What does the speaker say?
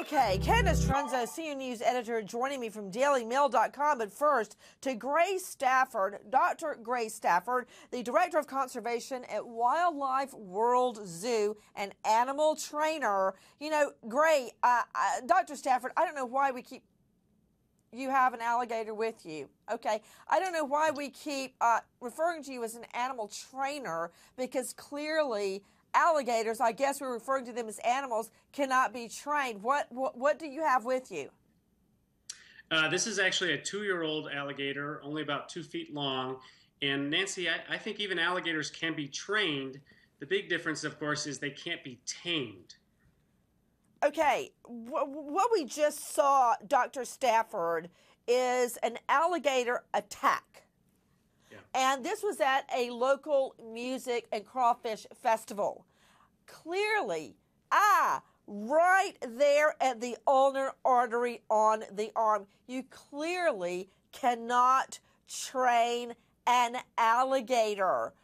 Okay, Candace Trunzo, CU News editor, joining me from DailyMail.com. But first, to Gray Stafford, Dr. Gray Stafford, the Director of Conservation at Wildlife World Zoo and animal trainer. You know, Gray, Dr. Stafford, I don't know why we keep... You have an alligator with you, okay? I don't know why we keep referring to you as an animal trainer, because clearly... alligators, I guess we're referring to them as animals, cannot be trained. What do you have with you? This is actually a 2-year-old alligator, only about 2 feet long. And Nancy, I think even alligators can be trained. The big difference, of course, is they can't be tamed. Okay, what we just saw, Dr. Stafford, is an alligator attack. Yeah. And this was at a local music and crawfish festival. Clearly, right there at the ulnar artery on the arm, you clearly cannot train an alligator.